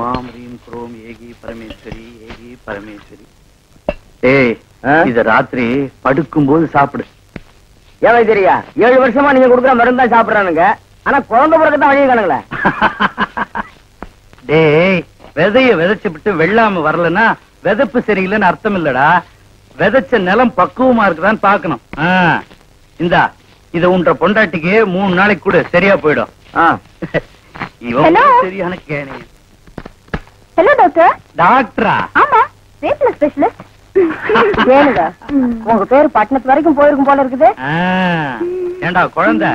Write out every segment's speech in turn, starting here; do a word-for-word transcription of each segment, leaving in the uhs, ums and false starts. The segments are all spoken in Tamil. ಮಾಂ ರೀಂ ಕ್ರೋಂ ಏಗಿ ಪರಮೇಶ್ವರಿ ಏಗಿ ಪರಮೇಶ್ವರಿ. ಏ ಇದು ರಾತ್ರಿ படுக்கும்போது சாப்பிடு. ஏய் தெரியா ஏழு வருஷமா நீங்க குடுக்குற மருந்து தான் சாப்பிடுறானுங்க. ஆனா குழந்தை பிறகு தான் வழியங்களே. டேய் விதையை விதைச்சிட்டு வெள்ளாம வரலனா விதப்பு சரியில்லைன்னு அர்த்தம் இல்லடா. விதைச்ச நிலம் பக்குவமா இருக்குதான்னு பார்க்கணும். இந்த இத உன்ற பொண்டாட்டிக்கு மூணு நாளைக்கு கூட சரியா போய்டும். இவன் சரியான கேணி. Hello doctor. டாக்டரா? ஆமா, ரீப்ளேஸ் ஸ்பெஷலிஸ்ட். கேளுடா. உங்க பேர் பட்டணத்து வரைக்கும் போயிருக்கும் போல இருக்குதே. ஏண்டா குழந்தை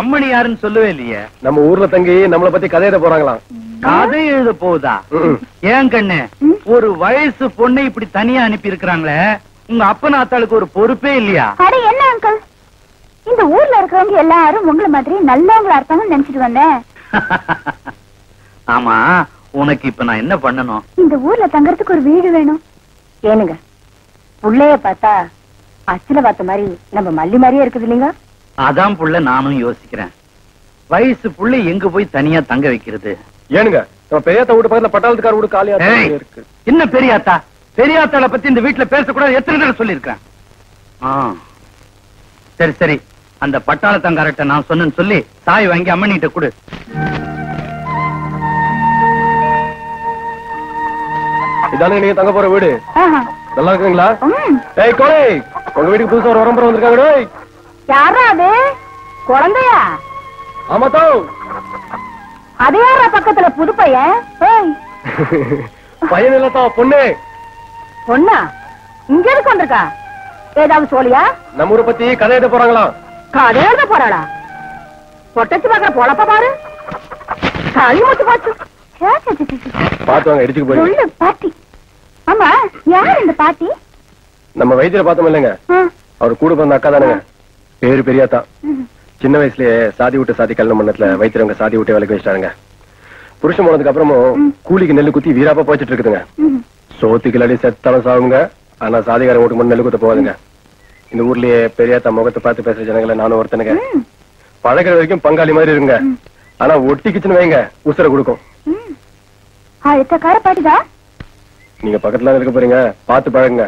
அம்மணி யாருன்னு சொல்லவே இல்லையே. நம்ம ஊர்ல தங்கி நம்மள பத்தி கதை எழுத போறாங்களாம். கதை எழுத போகுதா? ஏன் கண்ணு, ஒரு வயசு பொண்ணை இப்படி தனியா அனுப்பி இருக்கிறாங்களே, உங்க அப்பன் ஆத்தாளுக்கு ஒரு பொறுப்பே இல்லையா? அட என்ன அங்கிள், இந்த ஊர்ல இருக்கிறவங்க எல்லாரும் உங்களை மாதிரி நல்லவங்களா இருப்பாங்கன்னு நினைச்சிட்டு வந்தேன். ஆமா, உனக்கு இப்ப நான் என்ன பண்ணணும்? இந்த ஊர்ல தங்கறதுக்கு ஒரு வீடு வேணும். ஏனுங்க, புள்ளைய பார்த்தா அச்சல பார்த்த மாதிரி நம்ம மல்லி மாதிரியே இருக்குது இல்லைங்க? அதான் புள்ள நானும் யோசிக்கிறேன். வயசு புள்ளை எங்க போய் தனியா தங்க வைக்கிறது? ஏனுங்க, நம்ம பெரியாத்தா வீட்டு பக்கத்துல பட்டாளத்துக்கார வீடு காலியா இருக்கு. என்ன பெரியாத்தா பெரியாத்தால பத்தி இந்த வீட்டுல பேசக்கூடாது எத்தனை தடவை சொல்லியிருக்கேன். ஆ சரி சரி, அந்த பட்டாளத்தங்கார்ட்ட நான் சொன்னேன்னு சொல்லி சாய் வாங்கி அம்மனிட்ட கொடு. இதானே நீங்க தங்க போற வீடு. நல்லா இருக்கீங்களா? ஏய் கோழி, உங்க வீட்டுக்கு புதுசா ஒரு வரம்பரம் வந்திருக்காங்க. டேய் யாரா அது? குழந்தையா? ஆமா தோ. அது யாரா பக்கத்துல புது பையன்? ஏய் பையன் இல்ல தோ, பொண்ணு. பொண்ணா? இங்க எதுக்கு வந்திருக்கா? ஏதாவது சொல்லியா? நம்ம ஊரை பத்தி கதை எழுத போறாங்களா? கதை எழுத போறாளா? பொட்டச்சு பாக்குற பொழப்ப பாரு, களி மூச்சு போச்சு. பாத்துவாங்க இடிச்சுக்கு போய் பாட்டி. ஆமா, யார் இந்த பாட்டி? நம்ம வைத்தியரை பார்த்தோம் இல்லைங்க, அவர் கூட பிறந்த அக்கா தானுங்க. பேரு பெரியாத்தான். சின்ன வயசுலயே சாதி விட்டு சாதி கல்யாணம் பண்ணதுல வைத்தியவங்க சாதி விட்டு வேலைக்கு வச்சிட்டாருங்க. புருஷன் போனதுக்கு அப்புறமும் கூலிக்கு நெல்லு குத்தி வீராப்பா போய்ச்சிட்டு இருக்குதுங்க. சோத்துக்கு இல்லாடி செத்தாலும் சாவுங்க, ஆனா சாதிகார ஓட்டு மண் நெல்லு குத்த போவாதுங்க. இந்த ஊர்லயே பெரியாத்தா முகத்தை பார்த்து பேசுற ஜனங்களை நானும் ஒருத்தனுங்க. பழகிற வரைக்கும் பங்காளி மாதிரி இருங்க, ஆனா ஒட்டிக்குச்சுன்னு வைங்க உசுர கொடுக்கும். நீங்க பக்கத்துல இருக்க போறீங்க, பார்த்து பழகுங்க.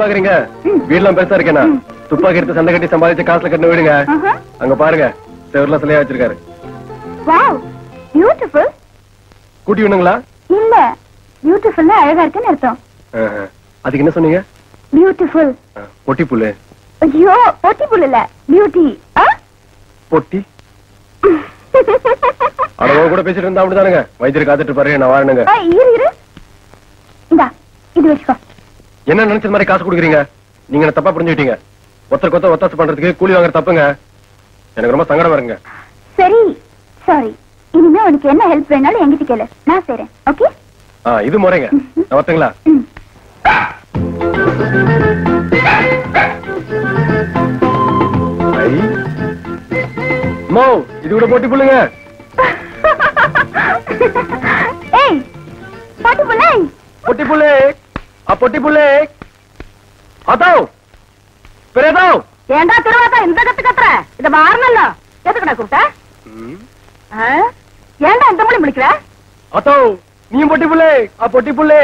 பாக்குறீங்க வீடுலாம் பெருசா இருக்கேன்னா துப்பாக்கி எடுத்து சண்டை கட்டி சம்பாதிச்ச காசுல கட்டின வீடுங்க. அங்க பாருங்க, செவர்ல சிலையா வச்சிருக்காரு. Wow beautiful. குட்டி வேணுங்களா? இல்ல, பியூட்டிஃபுல்ல அழகா இருக்குன்னு அர்த்தம். அதுக்கு என்ன சொன்னீங்க? பியூட்டிஃபுல். பொட்டி புல்லு. ஐயோ பொட்டி புல்லு இல்ல, பியூட்டி. பொட்டி அடவோ கூட பேசிட்டு இருந்தா அப்படிதானுங்க. வைத்தியர் காத்துட்டு பாரு, நான் வாரணுங்க. இரு இரு, இந்தா இது வச்சுக்கோ. என்ன நினைச்ச மாதிரி காசு கொடுக்குறீங்க? நீங்க தப்பா புரிஞ்சுக்கிட்டீங்க. ஒருத்தருக்கு ஒருத்தர் ஒத்தாசு பண்றதுக்கு கூலி வாங்குற தப்புங்க. எனக்கு ரொம்ப சங்கடமா இருக்குங்க. சரி சாரி, இனிமே உனக்கு என்ன ஹெல்ப் வேணாலும் என்கிட்ட கேளு, நான் செய்றேன். ஓகே? ஆ இது முறைங்க. நான் வரட்டுங்களா? மோ இது கூட போட்டி புள்ளுங்க. ஏய் போட்டி புள்ளே, போட்டி புள்ளே, ஆ போட்டி புள்ளே. அதோ ஏண்டா திருவாத்தா இந்த கத்து கத்துற? இத மாறனல்ல, எதுக்குடா கூப்பிட்ட? ஏண்டா இந்த மொழி முடிக்கிற? அதோ நீ பொட்டி புள்ளே, ஆ பொட்டி புள்ளே,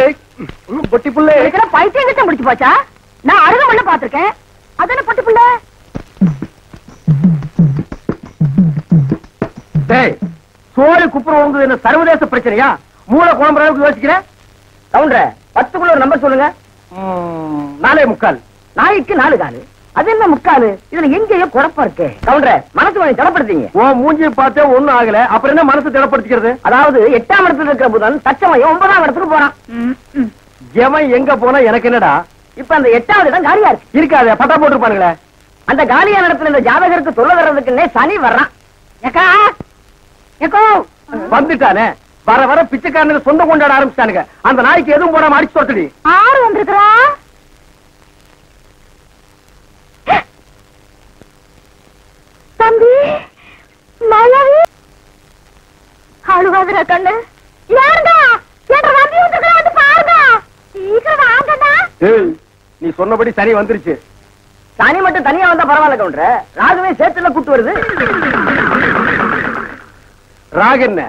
பொட்டி புள்ளே. இதுல பைத்தியம் கிட்ட முடிச்சு போச்சா? நான் அருக மண்ண பாத்துர்க்கேன். அதானே பொட்டி புள்ளே. டேய் சோறு குப்புற ஓங்குது என்ன சர்வதேச பிரச்சனையா? மூளை குழம்புறதுக்கு யோசிக்கிற? கவுண்டரே பத்துக்குள்ள ஒரு நம்பர் சொல்லுங்க. நாலே முக்கால். நாய்க்கு நாலு காலு, அது என்ன முக்காலு? இதுல எங்கேயோ குழப்பம் இருக்கு கவுண்டரே. மனசு கொஞ்சம் திடப்படுத்தீங்க. ஓ மூஞ்சி பார்த்தே ஒண்ணும் ஆகல, அப்புறம் என்ன மனசு திடப்படுத்திக்கிறது? அதாவது எட்டாம் இடத்துல இருக்கிற புதன் தச்சமயம் ஒன்பதாம் இடத்துக்கு போறான். எவன் எங்க போனா எனக்கு என்னடா? இப்ப அந்த எட்டாவது இடம் காலியா இருக்கு. இருக்காது, பட்டா போட்டுருப்பானுங்களே. அந்த காலியான இடத்துல இந்த ஜாதகருக்கு சொல்ல வர்றதுக்குன்னே சனி வர்றான். ஏக்கா ஏக்கோ வந்துட்டானே, வர வர பிச்சைக்காரனுக்கு சொந்த கொண்டாட ஆரம்பிச்சானுங்க. அந்த நாய்க்கு எதுவும் போடாம அடிச்சு தொட்டடி. ஆறு வந்திருக்கிறா. தம்பி மாயாவி ஆளுவாதுரா கண்ணு, யாருங்க? என்ற தம்பி வந்துருக்கா, வந்து பாருங்க. சீக்கிரம் வாங்கடா. நீ சொன்னபடி சனி வந்துருச்சு. சனி மட்டும் தனியா வந்தா பரவாயில்ல கவுண்டரே, ராகுவே சேத்துல கூட்டு வருது. ராகு என்ன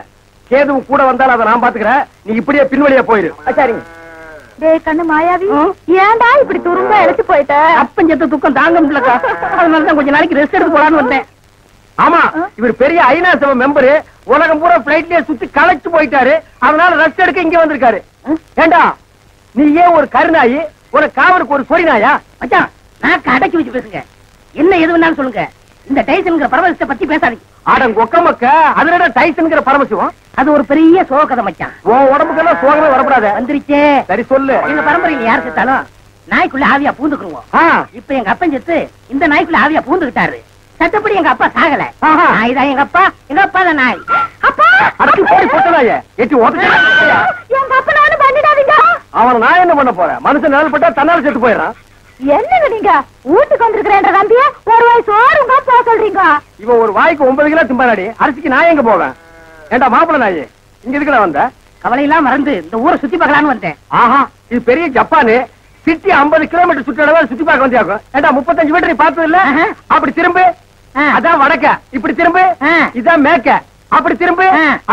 கேதுவும் கூட வந்தாலும் அதை நான் பாத்துக்கிறேன், நீ இப்படியே பின்வழியா போயிரு. சரிங்க. டேய் கண்ணு மாயாவி, ஏன்டா இப்படி துரும்ப இழைச்சு போயிட்ட? அப்பன் செத்த துக்கம் தாங்க முடியலக்கா, அதனாலதான் கொஞ்ச நாளைக்கு ரெஸ்ட் எடுத்து போலான்னு வந்தேன். ஆமா, இவர் பெரிய ஐநா சபை மெம்பரு, உலகம் பூரா பிளைட்லயே சுத்தி களைச்சு போயிட்டாரு, அதனால ரெஸ்ட் எடுக்க இங்க வந்திருக்காரு. ஏண்டா நீ ஏன் ஒரு கருணாயி, ஒரு காவலுக்கு ஒரு சொறி நாயா? மச்சான் நான் கடைக்கு வச்சு பேசுங்க, என்ன எதுவுன்னாலும் சொல்லுங்க. இந்த டைசன்ங்கிற பரமசிவத்தை பத்தி பேசாதீங்க. ஆடம் கொக்கமக்க, அதனோட டைசன்ங்கிற பரமசிவம் அது ஒரு பெரிய சோக கதை மச்சான். ஓ உடம்புக்கெல்லாம் சோகமே வரப்படாது. வந்துருச்சே, சரி சொல்லு. இந்த பரம்பரையில யார் செத்தாலும் நாய்க்குள்ள ஆவியா பூந்துக்குருவோம். இப்ப எங்க அப்பன் செத்து இந்த நாய்க்குள்ள ஆவியா பூந்துக்கிட்டாரு. சட்டப்படி எங்க அப்பா சாகல, நாய் தான் எங்க அப்பா. எங்க அப்பா தான் நாய். அப்பா அடக்கு போய் போட்டலாயே, ஏத்தி ஓட்டலாம். எங்க அப்பா நானு பண்ணிடாதீங்க. அவன் நான் என்ன பண்ண போறேன்? மனுஷன் நாள் பட்டா தன்னால செத்து போயிரான். என்னங்க நீங்க ஊட்டுக்கு வந்திருக்கிறேன்ற நம்பியே ஒரு வாய் சோறுங்க போ சொல்றீங்க. இவன் ஒரு வாய்க்கு ஒன்பது கிலோ திம்பாடி அரிசிக்கு நான் எங்க போவேன்? ஏண்டா மாப்பிள நாயே, இங்க இருக்கல வந்த கவலையெல்லாம் மறந்து இந்த ஊரை சுத்தி பார்க்கலான்னு வந்தேன். ஆஹா, இது பெரிய ஜப்பானு சிட்டி. ஐம்பது கிலோமீட்டர் சுற்றளவு சுத்தி பார்க்க வந்தியாக்கும். ஏண்டா முப்பத்தஞ்சு மீட்டர் பார்த்தது இல்ல? அப்படி திரும்ப அதான் வடக்க, இப்படி திரும்ப இதான் மேக்க, அப்படி திரும்ப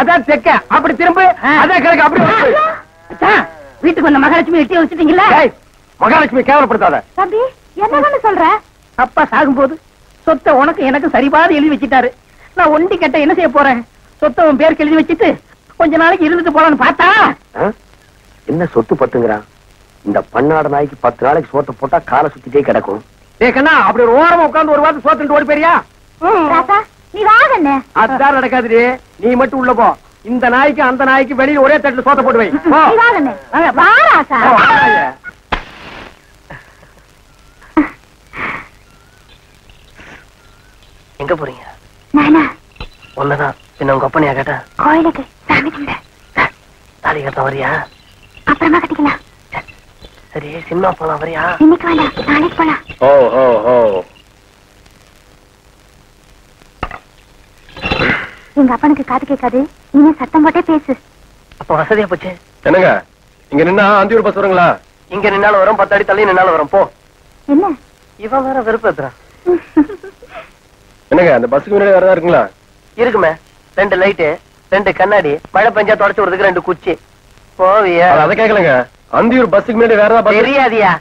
அதான் தெக்க, அப்படி திரும்ப அதான் கிழக்கு. அப்படி வீட்டுக்கு வந்த மகாலட்சுமி எட்டி வச்சுட்டீங்களா? மகாலட்சுமி கேவலப்படுத்தாத. தம்பி என்னன்னு சொல்ற? அப்பா சாகும்போது சொத்தை உனக்கு எனக்கு சரிபாத எழுதி வச்சுட்டாரு. நான் ஒண்டி கட்ட என்ன செய்ய போறேன்? சொத்தை உன் பேருக்கு எழுதி வச்சுட்டு கொஞ்ச நாளைக்கு இருந்துட்டு போலான்னு பார்த்தா என்ன சொத்து பத்துங்கிறான். இந்த பன்னாட நாய்க்கு பத்து நாளைக்கு சோத்த போட்டா காலை சுத்திட்டே கிடக்கும். ஏக்கண்ணா அப்படி ஒரு ஓரமா உட்கார்ந்து ஒரு வாரத்து சோத்துட்டு ஓடி போறியா? நீ வாங்கண்ணே, அதுதான் நடக்காது. நீ மட்டும் உள்ள போ. இந்த நாய்க்கு அந்த நாய்க்கு வெளியில ஒரே தட்டுல சோத்த போட்டு வைங்க. எங்க போறீங்க? நானா ஒன்னதான் என்ன உங்க அப்பனையா கேட்டா? கோயிலுக்கு சாமி கும்பிட. தாலி கட்ட வரியா? அப்புறமா கட்டிக்கலாம். சரி சினிமா போலாம் வரியா? இன்னைக்கு வேணாம், நாளைக்கு போலாம். ஓ ஓ ஓ எங்க அப்பனுக்கு காது கேட்காது, இனி சத்தம் போட்டே பேசு. அப்ப வசதியா போச்சு. என்னங்க இங்க நின்னா அந்தியூர் பஸ் வருங்களா? இங்க நின்னாலும் வரும், பத்து அடி தள்ளி நின்னாலும் வரும். போ. என்ன இவன் வேற வெறுப்பேத்துறான். என்னங்க அந்த பஸ்ஸுக்கு முன்னாடி வரதா இருக்குங்களா? இருக்குமே, ரெண்டு லைட்டு, ரெண்டு கண்ணாடி, மழை பெஞ்சா தொடச்சு விடுறதுக்கு ரெண்டு குச்சி. போவியா? அதை கேட்கலங்க, அந்தியூர் பஸ்ஸுக்கு முன்னாடி வேறதா பஸ். தெரியாதியா?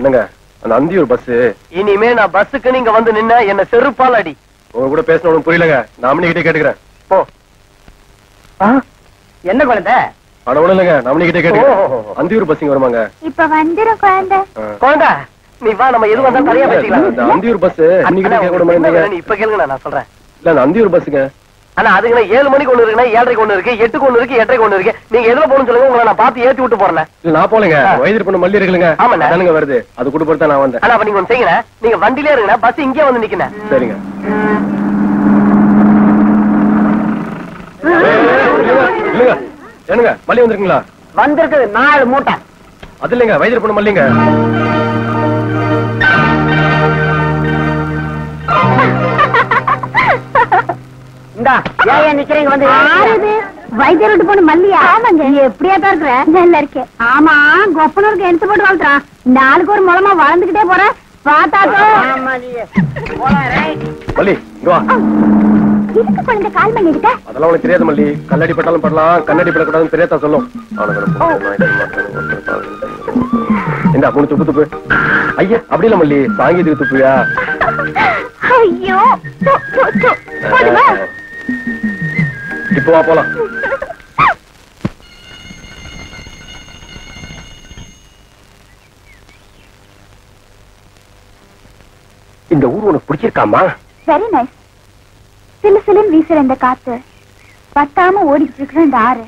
என்னங்க அந்த அந்தியூர் பஸ்? இனிமே நான் பஸ்ஸுக்கு நீங்க வந்து நின்னா என்ன செருப்பால் அடி. உங்க கூட பேசணும் புரியலங்க, நாமனி கிட்டே கேட்டுக்கிறேன். போ. என்ன குழந்தை? அட ஒண்ணு இல்லைங்க, நாமனி கிட்டே கேட்டுக்கிறேன். அந்தியூர் பஸ்ஸுங்க வருமாங்க? இப்ப வந்துடும் குழந்தை. குழந்தை நீ வா, நம்ம எது வந்தா தரையா பேசிக்கலாம். அந்தியூர் பஸ் இன்னைக்கு கேக்க கூட மாட்டீங்க. நீ இப்ப கேளுங்க, நான் சொல்றேன். இல்ல அந்த அந்தியூர் பஸ்ங்க انا அதுக்கு ஏழு மணிக்கு ஒன்னு இருக்குனா ஏழரை ஒன்னு இருக்கு, எட்டு ஒன்னு இருக்கு, எட்டரை ஒன்னு இருக்கு. நீங்க எதுல போறன்னு சொல்லுங்க, உங்களை நான் பார்த்து ஏத்தி விட்டு போறேன். இல்ல நான் போலங்க, வயதிர பொண்ணு மல்லி இருக்குங்க. ஆமாண்ணா தானங்க வருது, அது கூட போறத நான் வந்தேன். انا நீங்க வந்து செய்யற, நீங்க வண்டிலே இருக்கنا, பஸ் இங்கே வந்து நிக்கினா. சரிங்க. இல்லங்க என்னங்க மல்லி வந்திருக்கீங்களா? வந்திருக்குது நாலு மூட்டை. அது இல்லங்க வயதிர பொண்ணு மல்லிங்க. இந்தா ஏன் நிக்கிறீங்க வந்து? யாரது வைத்தியர் விட்டு போன மல்லியா? ஆமாங்க. எப்படியா தான் இருக்கிற? நல்லா இருக்கே. ஆமா கொப்பனூருக்கு எடுத்து போட்டு வாழ்த்துறான். நாளுக்கு ஒரு மூலமா வளர்ந்துகிட்டே போற பாத்தாக்கோ. மல்லி இங்க வா. இதுக்கு கொண்டு கால் பண்ணி இருக்க? அதெல்லாம் உனக்கு தெரியாது மல்லி, கல்லடி பட்டாலும் படலாம், கண்ணடி படக்கூடாதுன்னு தெரியாதா சொல்லும். இந்தா மூணு துப்பு துப்பு. ஐயா அப்படி இல்ல மல்லி, சாங்கீதுக்கு துப்புயா. ஐயோ போடுமா. இப்போ வா போலாம். இந்த ஊர் உனக்கு பிடிச்சிருக்காமா? Very nice. சில சில வீசுற இந்த காத்து, பத்தாம ஓடிட்டு இருக்கிற இந்த ஆறு,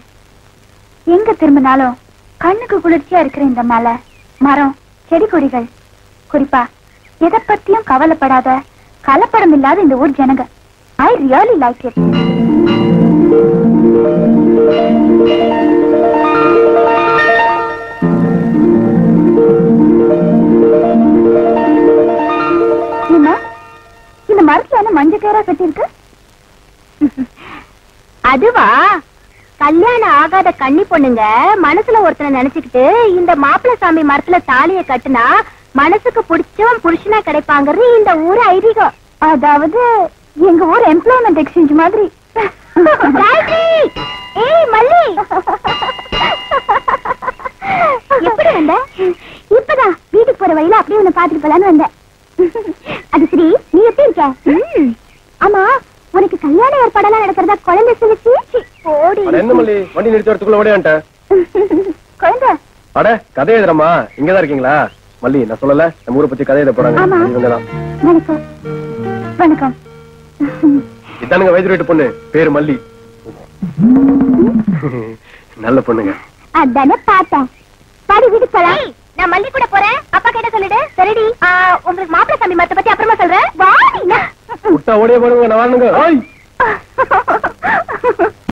எங்க திரும்பினாலும் கண்ணுக்கு குளிர்ச்சியா இருக்கிற இந்த மலை, மரம், செடி கொடிகள், குறிப்பா எதை பத்தியும் கவலைப்படாத கலப்படம் இல்லாத இந்த ஊர் ஜனங்க. I really like it. இந்த மரத்துல என்ன மஞ்சள் கயிறா கட்டிருக்கு? அதுவா கல்யாணம் ஆகாத கன்னி பொண்ணுங்க மனசுல ஒருத்தனை நினைச்சுக்கிட்டு இந்த மாப்பிள்ள சாமி மரத்துல தாலியை கட்டுனா மனசுக்கு பிடிச்சவன் புருஷனா கிடைப்பாங்கிறது இந்த ஊர் ஐதீகம். அதாவது எங்க ஊர் எம்ப்ளாய்மெண்ட் எக்ஸ்சேஞ்ச் மாதிரி. ஏய் மல்லி, எப்படி வந்த? இப்பதான் வீட்டுக்கு போற வழியில அப்படியே உன்னை பாத்துட்டு போலான்னு வந்தேன். அது சரி, நீ எப்படி இருக்க? ஆமா, உனக்கு கல்யாண ஏற்பாடெல்லாம் நடக்கிறதா குழந்தை சொல்லிச்சு? என்ன மல்லி, வண்டி நிறுத்துறதுக்குள்ள ஓடியான்ட்ட குழந்தை? அட, கதை எழுதுறமா, இங்கதான் இருக்கீங்களா? மல்லி, நான் சொல்லல நம்ம ஊரை பத்தி கதை எழுத போறாங்க. வணக்கம். வணக்கம். இதானுங்க வயது வீட்டு பொண்ணு, பேரு மல்லி. நல்ல பொண்ணுங்க. அதானே பார்த்தேன். பாடி வீட்டுக்கு போலாம். நான் மல்லி கூட போறேன், அப்பா கிட்ட சொல்லிடு. சரிடி, உங்களுக்கு மாப்பிள்ளை சாமி மரத்தை பத்தி அப்புறமா சொல்றேன். வாடி. உட்டா ஓடியே போடுங்க, நான் வாடுங்க.